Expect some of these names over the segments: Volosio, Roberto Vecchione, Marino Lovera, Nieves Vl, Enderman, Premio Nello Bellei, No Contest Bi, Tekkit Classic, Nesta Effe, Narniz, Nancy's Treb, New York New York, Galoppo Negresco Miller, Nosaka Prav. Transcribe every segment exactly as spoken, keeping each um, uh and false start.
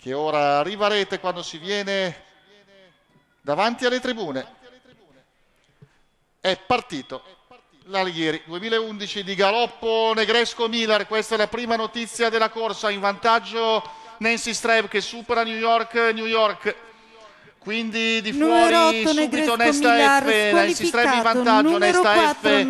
che ora arriva a rete quando si viene davanti alle tribune. È partito l'Alighieri duemilaundici di Galoppo Negresco Miller. Questa è la prima notizia della corsa, in vantaggio Nancy's Treb che supera New York New York. Quindi di fuori subito Nesta Effe, Nancy's Treb in vantaggio, Nesta Effe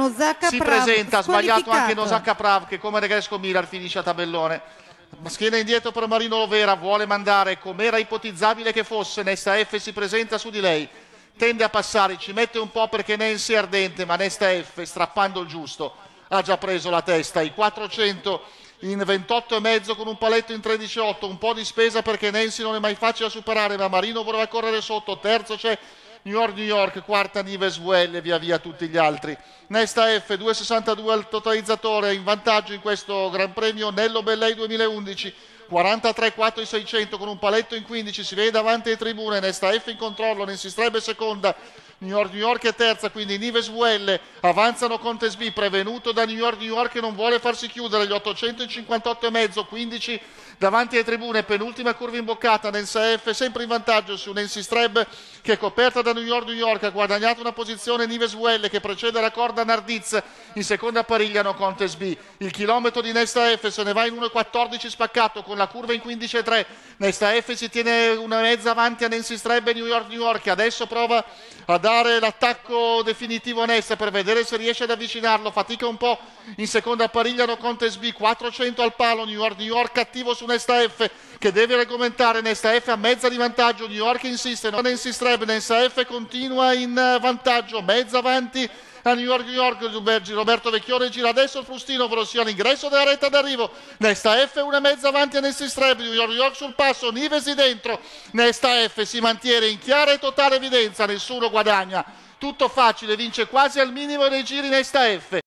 si presenta, ha sbagliato anche Nosaka Prav che come Negresco Miller finisce a tabellone. Schiena indietro per Marino Lovera, vuole mandare com'era ipotizzabile che fosse, Nesta Effe si presenta su di lei, tende a passare, ci mette un po' perché Nancy è ardente, ma Nesta Effe strappando il giusto ha già preso la testa. I quattrocento in ventotto e mezzo con un paletto in tredici e otto, un po' di spesa perché Nancy non è mai facile da superare, ma Marino voleva correre sotto. Terzo c'è New York New York, quarta Nieves Vl e via via tutti gli altri. Nesta Effe due sessantadue al totalizzatore, in vantaggio in questo Gran Premio Nello Bellei duemilaundici, quarantatré quattro i seicento con un paletto in quindici, si vede davanti alle tribune, Nesta Effe in controllo, Nancy's Treb seconda, New York New York è terza, quindi Nieves Vl, avanzano Contest Bi prevenuto da New York New York che non vuole farsi chiudere, gli ottocentocinquantotto e mezzo, quindici davanti alle tribune, penultima curva imboccata, Nesta Effe sempre in vantaggio su Nancy's Treb che è coperta da New York New York, ha guadagnato una posizione Nieves Vl che precede la corda Narniz, in seconda pariglia No Contest Bi. Il chilometro di Nesta Effe se ne va in uno e quattordici spaccato con la curva in quindici e tre, Nesta Effe si tiene una mezza avanti a Nancy's Treb New York New York, adesso prova a dare l'attacco definitivo a Nesta per vedere se riesce ad avvicinarlo, fatica un po' in seconda pariglia No Contest Bi, quattrocento al palo, New York New York cattivo su Nesta Effe che deve regolamentare, Nesta Effe a mezza di vantaggio, New York insiste, non Nancy's Treb, Nesta Effe continua in vantaggio, mezza avanti a New York New York, Roberto Vecchione gira adesso il frustino, Volosio all'ingresso della retta d'arrivo, Nesta Effe una mezza avanti a Nancy's Treb, New York New York sul passo, Nieves dentro, Nesta Effe si mantiene in chiara e totale evidenza, nessuno guadagna, tutto facile, vince quasi al minimo dei giri Nesta Effe.